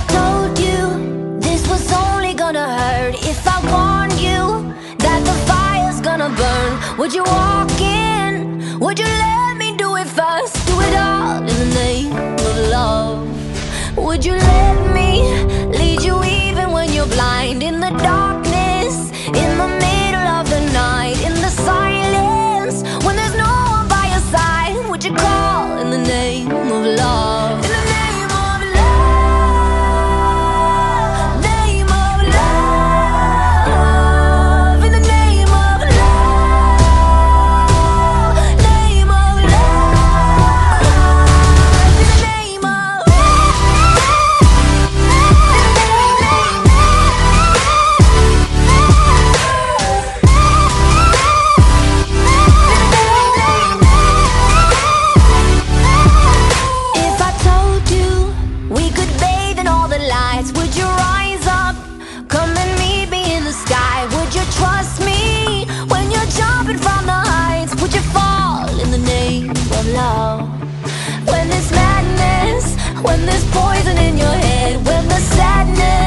I told you this was only gonna hurt, if I warned you that the fire's gonna burn, would you walk in? Would you let me do it first? Do it all in the name of love. Would you let me lead you even when you're blind? In the darkness, in the middle of the night, in the silence, when there's no one by your side, would you call in the name of love? When there's madness, when there's poison in your head, when the sadness